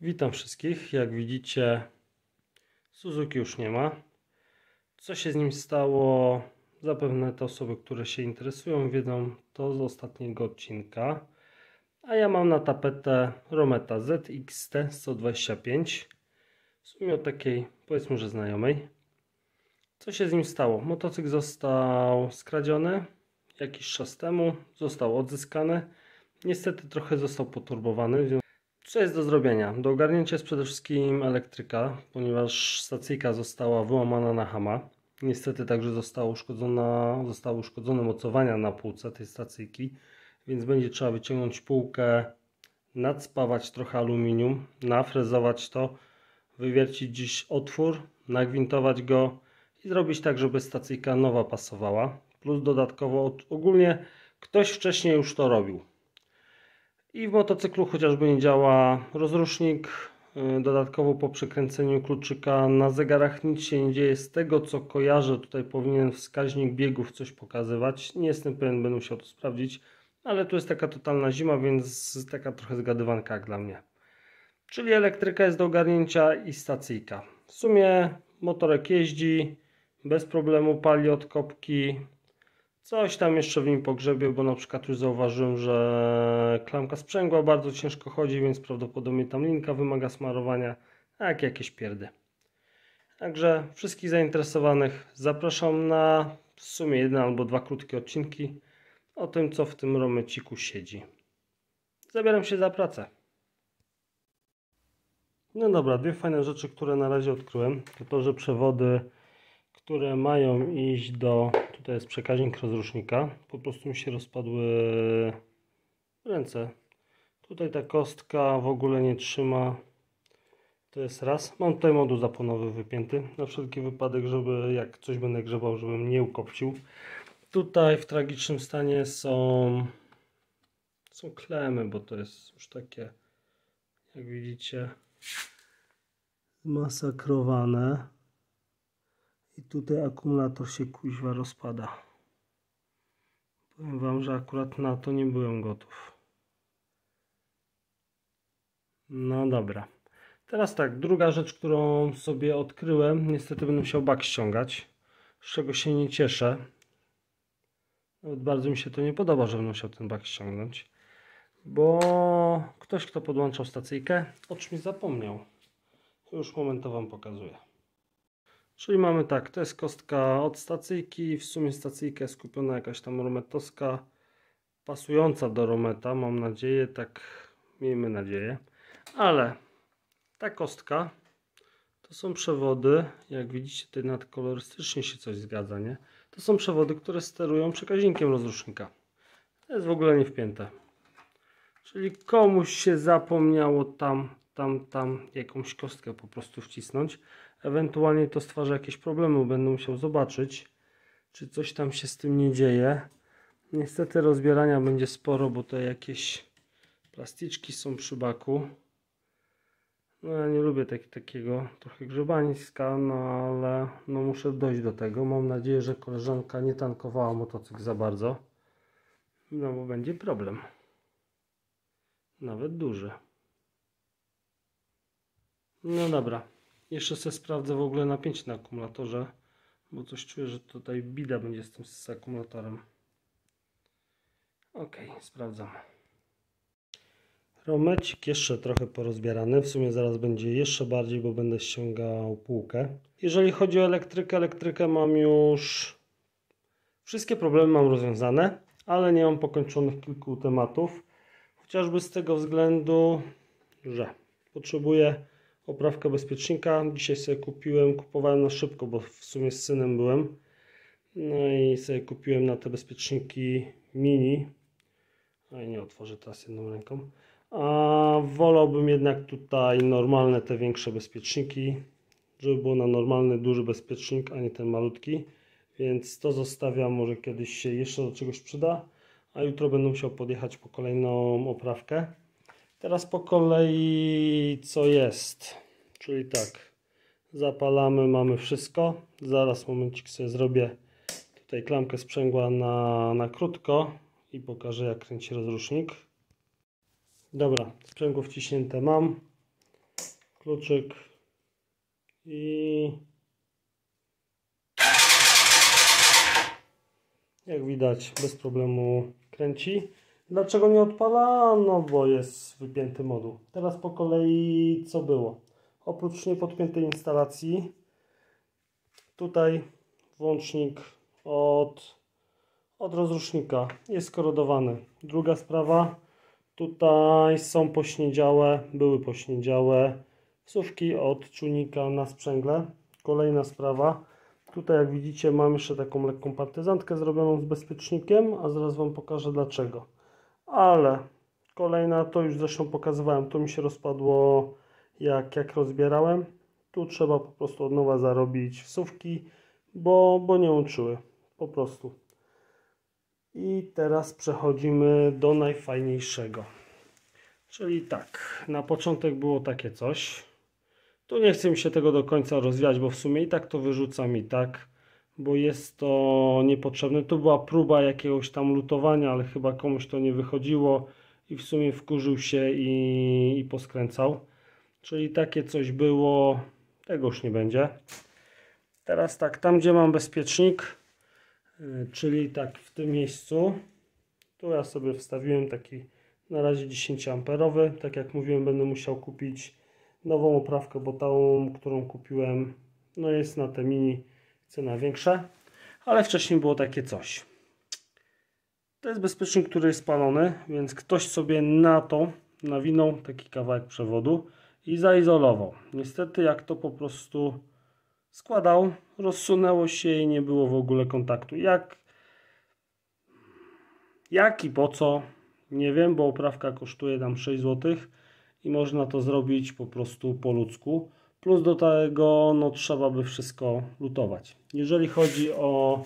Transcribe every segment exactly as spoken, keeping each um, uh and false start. Witam wszystkich. Jak widzicie, Suzuki już nie ma. Co się z nim stało? Zapewne te osoby, które się interesują, wiedzą to z ostatniego odcinka. A ja mam na tapetę Rometa Z X T sto dwadzieścia pięć. W sumie o takiej, powiedzmy, że znajomej. Co się z nim stało? Motocykl został skradziony jakiś czas temu. Został odzyskany. Niestety trochę został poturbowany. Co jest do zrobienia? Do ogarnięcia jest przede wszystkim elektryka, ponieważ stacyjka została wyłamana na hama. Niestety także została uszkodzona, zostały uszkodzone mocowania na półce tej stacyjki, więc będzie trzeba wyciągnąć półkę, nadspawać trochę aluminium, nafrezować to, wywiercić dziś otwór, nagwintować go i zrobić tak, żeby stacyjka nowa pasowała. Plus dodatkowo ogólnie ktoś wcześniej już to robił. I w motocyklu chociażby nie działa rozrusznik, dodatkowo po przekręceniu kluczyka na zegarach nic się nie dzieje. Z tego co kojarzę, tutaj powinien wskaźnik biegów coś pokazywać, nie jestem pewien, będę musiał to sprawdzić, ale tu jest taka totalna zima, więc taka trochę zgadywanka jak dla mnie. Czyli elektryka jest do ogarnięcia i stacyjka. W sumie motorek jeździ, bez problemu pali od kopki. Coś tam jeszcze w nim pogrzebie, bo na przykład już zauważyłem, że klamka sprzęgła bardzo ciężko chodzi, więc prawdopodobnie tam linka wymaga smarowania, jak jakieś pierdy. Także wszystkich zainteresowanych zapraszam na w sumie jeden albo dwa krótkie odcinki o tym, co w tym romeciku siedzi. Zabieram się za pracę. No dobra, dwie fajne rzeczy, które na razie odkryłem, to to, że przewody, które mają iść do, tutaj jest przekaźnik rozrusznika, po prostu mi się rozpadły ręce. Tutaj ta kostka w ogóle nie trzyma, to jest raz. Mam tutaj moduł zapłonowy wypięty, na wszelki wypadek, żeby jak coś będę grzebał, żebym nie ukopcił. Tutaj w tragicznym stanie są, są klemy, bo to jest już takie, jak widzicie, zmasakrowane. I tutaj akumulator się kuźwa rozpada. Powiem wam, że akurat na to nie byłem gotów. No dobra. Teraz tak, druga rzecz, którą sobie odkryłem. Niestety będę musiał bak ściągać, z czego się nie cieszę. Nawet bardzo mi się to nie podoba, że będę musiał ten bak ściągnąć. Bo ktoś, kto podłączał stacyjkę, o czymś zapomniał. Już momentowo wam pokazuję. Czyli mamy tak, to jest kostka od stacyjki, w sumie stacyjka jest kupiona jakaś tam rometowska, pasująca do Rometa, mam nadzieję, tak miejmy nadzieję. Ale ta kostka, to są przewody, jak widzicie tutaj nadkolorystycznie się coś zgadza, nie? To są przewody, które sterują przekaźnikiem rozrusznika. To jest w ogóle nie wpięte. Czyli komuś się zapomniało tam, tam, tam jakąś kostkę po prostu wcisnąć. Ewentualnie to stwarza jakieś problemy, będę musiał zobaczyć, czy coś tam się z tym nie dzieje. Niestety rozbierania będzie sporo, bo to jakieś plasticzki są przy baku. No ja nie lubię tak, takiego trochę grzebańska, no ale no muszę dojść do tego. Mam nadzieję, że koleżanka nie tankowała motocykl za bardzo, no bo będzie problem. Nawet duży. No dobra. Jeszcze sobie sprawdzę w ogóle napięcie na akumulatorze, bo coś czuję, że tutaj bida będzie z tym z akumulatorem. Ok, sprawdzam. Romecik jeszcze trochę porozbierany, w sumie zaraz będzie jeszcze bardziej, bo będę ściągał półkę. Jeżeli chodzi o elektrykę, elektrykę mam już... Wszystkie problemy mam rozwiązane, ale nie mam pokończonych kilku tematów. Chociażby z tego względu, że potrzebuję... Poprawka bezpiecznika. Dzisiaj sobie kupiłem, kupowałem na szybko, bo w sumie z synem byłem. No i sobie kupiłem na te bezpieczniki mini. No i nie otworzę teraz jedną ręką. A wolałbym jednak tutaj normalne, te większe bezpieczniki. Żeby było na normalny, duży bezpiecznik, a nie ten malutki. Więc to zostawiam, może kiedyś się jeszcze do czegoś przyda. A jutro będę musiał podjechać po kolejną oprawkę. Teraz po kolei co jest, czyli tak, zapalamy, mamy wszystko, zaraz momencik sobie zrobię tutaj klamkę sprzęgła na, na krótko i pokażę jak kręci rozrusznik. Dobra, sprzęgło wciśnięte mam, kluczyk i jak widać bez problemu kręci. Dlaczego nie odpala? No bo jest wypięty moduł. Teraz po kolei co było. Oprócz niepodpiętej instalacji tutaj włącznik od, od rozrusznika jest korodowany. Druga sprawa, tutaj są pośniedziałe, były pośniedziałe wsuwki od czujnika na sprzęgle. Kolejna sprawa, tutaj jak widzicie mam jeszcze taką lekką partyzantkę zrobioną z bezpiecznikiem, a zaraz Wam pokażę dlaczego. Ale kolejna, to już zresztą pokazywałem, to mi się rozpadło jak, jak rozbierałem. Tu trzeba po prostu od nowa zarobić wsuwki, bo, bo nie łączyły, po prostu. I teraz przechodzimy do najfajniejszego. Czyli tak, na początek było takie coś. Tu nie chcę mi się tego do końca rozwijać, bo w sumie i tak to wyrzucam i tak, bo jest to niepotrzebne. Tu była próba jakiegoś tam lutowania, ale chyba komuś to nie wychodziło i w sumie wkurzył się i, i poskręcał. Czyli takie coś było, tego już nie będzie. Teraz tak, tam gdzie mam bezpiecznik, czyli tak w tym miejscu, tu ja sobie wstawiłem taki na razie dziesięcioamperowy. Tak jak mówiłem, będę musiał kupić nową oprawkę, bo tą, którą kupiłem, no jest na te mini, cena większa, ale wcześniej było takie coś. To jest bezpiecznik, który jest spalony, więc ktoś sobie na to nawinął taki kawałek przewodu i zaizolował. Niestety jak to po prostu składał, rozsunęło się i nie było w ogóle kontaktu. Jak, jak i po co? Nie wiem, bo oprawka kosztuje tam sześć złotych i można to zrobić po prostu po ludzku. Plus do tego no, trzeba by wszystko lutować. Jeżeli chodzi o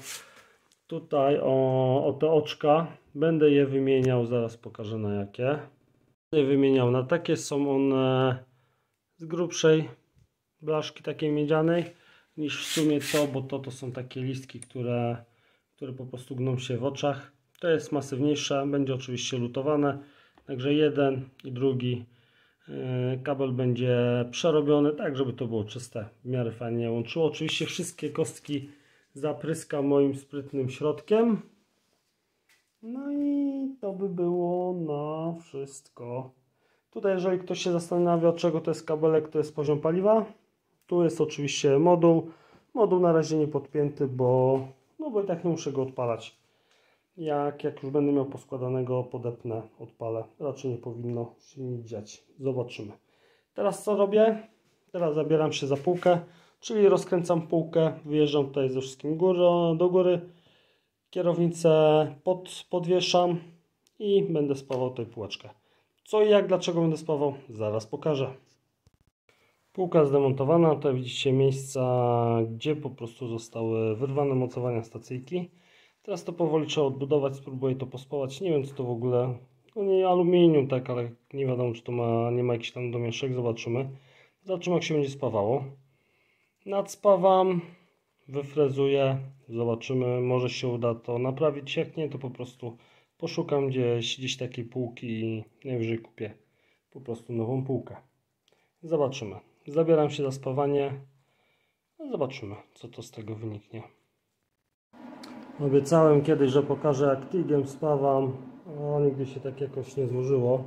tutaj o, o te oczka, będę je wymieniał, zaraz pokażę na jakie. Będę je wymieniał na takie, są one z grubszej blaszki takiej miedzianej niż w sumie to, bo to, to są takie listki, które, które po prostu gną się w oczach. To jest masywniejsze, będzie oczywiście lutowane, także jeden i drugi kabel będzie przerobiony tak, żeby to było czyste, w miarę fajnie łączyło. Oczywiście wszystkie kostki zapryska moim sprytnym środkiem. No i to by było na wszystko. Tutaj jeżeli ktoś się zastanawia, od czego to jest kabelek, to jest poziom paliwa. Tu jest oczywiście moduł. Moduł na razie nie podpięty, bo, no bo i tak nie muszę go odpalać. Jak, jak już będę miał poskładanego, podepnę, odpalę. Raczej nie powinno się nic dziać. Zobaczymy. Teraz co robię? Teraz zabieram się za półkę, czyli rozkręcam półkę. Wyjeżdżam tutaj ze wszystkim górą, do góry. Kierownicę pod, podwieszam i będę spawał tę półeczkę. Co i jak, dlaczego będę spawał? Zaraz pokażę. Półka zdemontowana. Tutaj widzicie miejsca, gdzie po prostu zostały wyrwane mocowania stacyjki. Teraz to powoli trzeba odbudować, spróbuję to pospawać. Nie wiem co to w ogóle, no nie aluminium tak, ale nie wiadomo czy to ma, nie ma jakichś tam domieszek, zobaczymy. Zobaczymy jak się będzie spawało. Nadspawam, wyfrezuję, zobaczymy, może się uda to naprawić, jak nie to po prostu poszukam gdzieś, gdzieś takiej półki i najwyżej kupię po prostu nową półkę. Zobaczymy, zabieram się za spawanie, zobaczymy co to z tego wyniknie. Obiecałem kiedyś, że pokażę jak tigiem spawam, a nigdy się tak jakoś nie złożyło.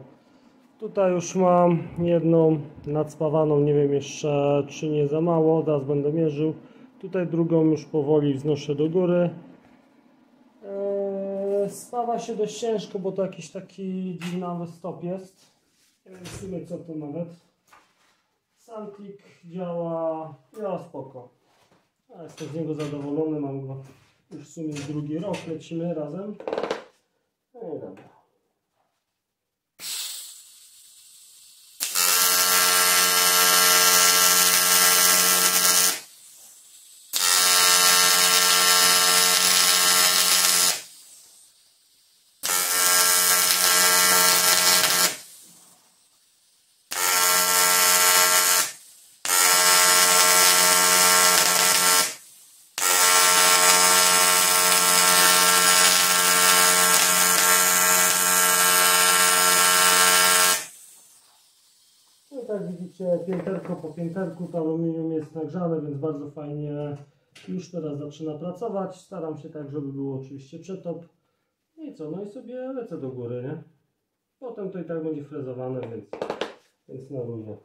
Tutaj już mam jedną nadspawaną, nie wiem jeszcze czy nie za mało, teraz będę mierzył. Tutaj drugą już powoli wznoszę do góry. Eee, spawa się dość ciężko, bo to jakiś taki dziwnawy stop jest. Nie wiem w sumie co to nawet. Sam klik działa, działa spoko. A jestem z niego zadowolony, mam go. Już w sumie drugi rok lecimy razem. No i dobra. widzicie, pięterko po pięterku to aluminium jest nagrzane, więc bardzo fajnie już teraz zaczyna pracować. Staram się tak, żeby było oczywiście przetop. I co, no i sobie lecę do góry, nie? Potem to i tak będzie frezowane, więc, więc na luzie.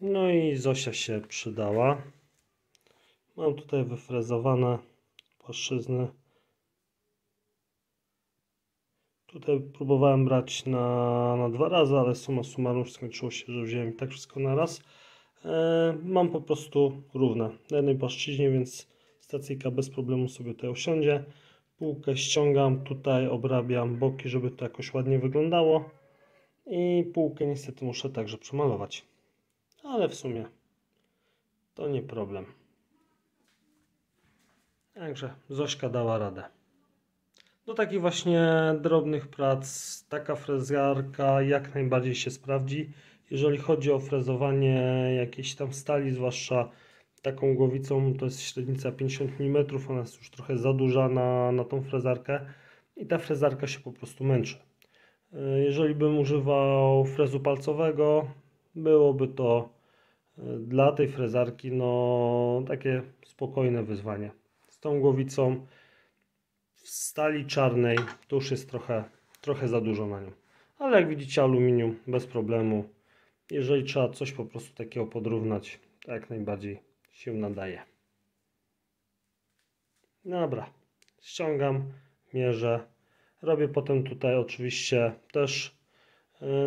No i Zosia się przydała. Mam tutaj wyfrezowane płaszczyzny. Tutaj próbowałem brać na, na dwa razy, ale suma summarum skończyło się, że wziąłem i tak wszystko na raz. Yy, mam po prostu równe na jednej płaszczyźnie, więc stacyjka bez problemu sobie tutaj usiądzie. Półkę ściągam, tutaj obrabiam boki, żeby to jakoś ładnie wyglądało. I półkę niestety muszę także przemalować. Ale w sumie to nie problem. Także Zośka dała radę. Do takich właśnie drobnych prac taka frezarka jak najbardziej się sprawdzi. Jeżeli chodzi o frezowanie jakiejś tam stali, zwłaszcza taką głowicą, to jest średnica pięćdziesiąt milimetrów, ona jest już trochę za duża na, na tą frezarkę i ta frezarka się po prostu męczy. Jeżeli bym używał frezu palcowego, byłoby to dla tej frezarki no takie spokojne wyzwanie. Z tą głowicą w stali czarnej to już jest trochę, trochę za dużo na nią. Ale jak widzicie, aluminium bez problemu. Jeżeli trzeba coś po prostu takiego podrównać, to jak najbardziej się nadaje. Dobra, ściągam, mierzę. Robię potem tutaj oczywiście też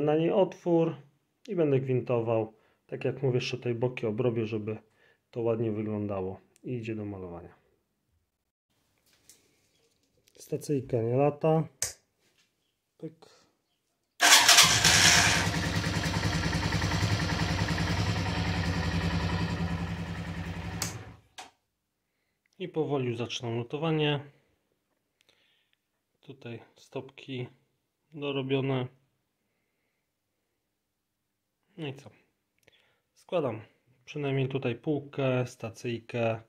na niej otwór. I będę gwintował, tak jak mówię, jeszcze tej boki obrobię, żeby to ładnie wyglądało. I idzie do malowania. Stacyjka nie lata. Pyk. I powoli już zaczynam notowanie. Tutaj stopki dorobione. No i co? Składam przynajmniej tutaj półkę, stacyjkę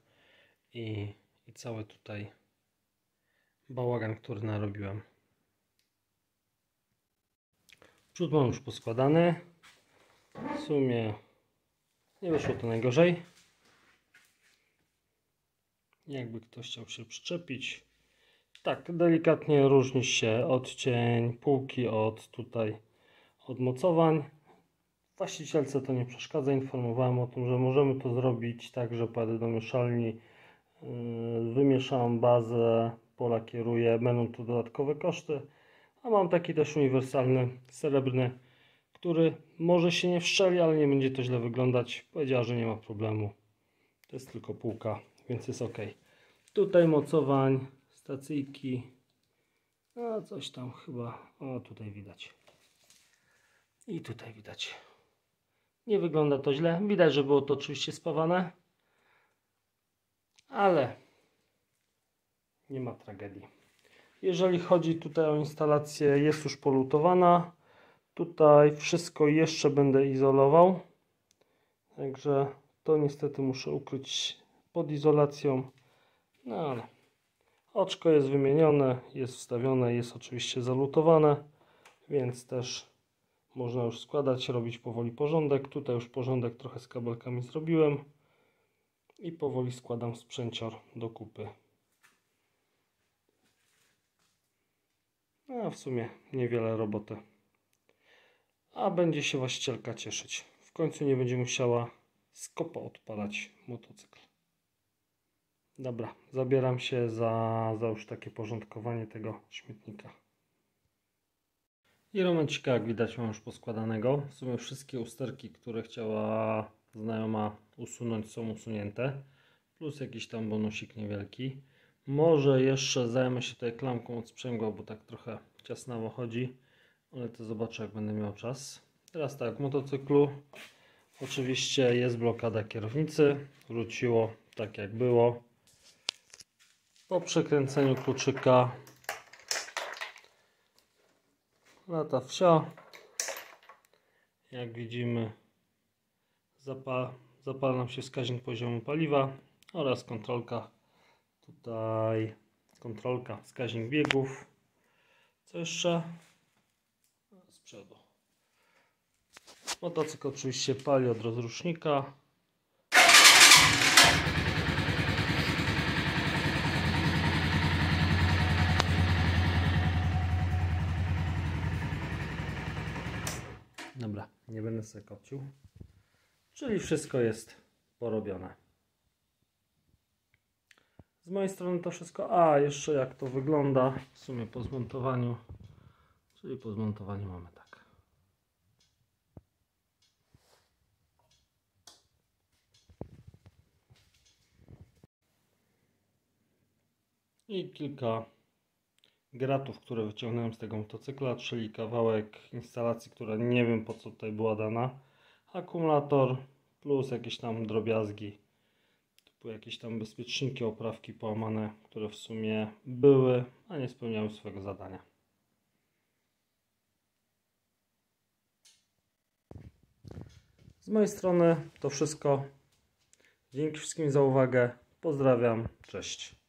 i, i cały tutaj bałagan, który narobiłem. Przód mam już poskładany. W sumie nie wyszło to najgorzej. Jakby ktoś chciał się przyczepić. Tak, delikatnie różni się odcień półki od tutaj odmocowań. Właścicielce to nie przeszkadza, informowałem o tym, że możemy to zrobić tak, że pojadę do mieszalni, wymieszam bazę, pola kieruję, będą to dodatkowe koszty, a mam taki też uniwersalny, srebrny, który może się nie wszczeli, ale nie będzie to źle wyglądać. Powiedziała, że nie ma problemu, to jest tylko półka, więc jest ok. Tutaj mocowań, stacyjki, a coś tam chyba, o tutaj widać i tutaj widać. Nie wygląda to źle. Widać, że było to oczywiście spawane, ale nie ma tragedii. Jeżeli chodzi tutaj o instalację, jest już polutowana. Tutaj wszystko jeszcze będę izolował. Także to niestety muszę ukryć pod izolacją. No ale oczko jest wymienione, jest wstawione, jest oczywiście zalutowane, więc też można już składać, robić powoli porządek. Tutaj już porządek trochę z kabelkami zrobiłem. I powoli składam sprzęcior do kupy. A w sumie niewiele roboty. A będzie się właścicielka cieszyć. W końcu nie będzie musiała z kopa odpalać motocykl. Dobra, zabieram się za, za już takie porządkowanie tego śmietnika. I Romecika, jak widać, mam już poskładanego. W sumie wszystkie usterki, które chciała znajoma usunąć, są usunięte. Plus jakiś tam bonusik niewielki. Może jeszcze zajmę się tutaj klamką od sprzęgła, bo tak trochę ciasnawo chodzi. Ale to zobaczę, jak będę miał czas. Teraz tak, w motocyklu oczywiście jest blokada kierownicy. Wróciło tak jak było. Po przekręceniu kluczyka lata wsia. Jak widzimy, zapala, zapala nam się wskaźnik poziomu paliwa oraz kontrolka. Tutaj kontrolka, wskaźnik biegów. Co jeszcze? Z przodu. Motocykl oczywiście pali od rozrusznika. Dobra, nie będę sobie kopcił. Czyli wszystko jest porobione. Z mojej strony to wszystko. A jeszcze jak to wygląda w sumie po zmontowaniu. Czyli po zmontowaniu mamy tak. I kilka gratów, które wyciągnąłem z tego motocykla, czyli kawałek instalacji, która nie wiem po co tutaj była dana, akumulator plus jakieś tam drobiazgi, typu jakieś tam bezpieczniki, oprawki połamane, które w sumie były, a nie spełniały swojego zadania. Z mojej strony to wszystko. Dzięki wszystkim za uwagę. Pozdrawiam. Cześć.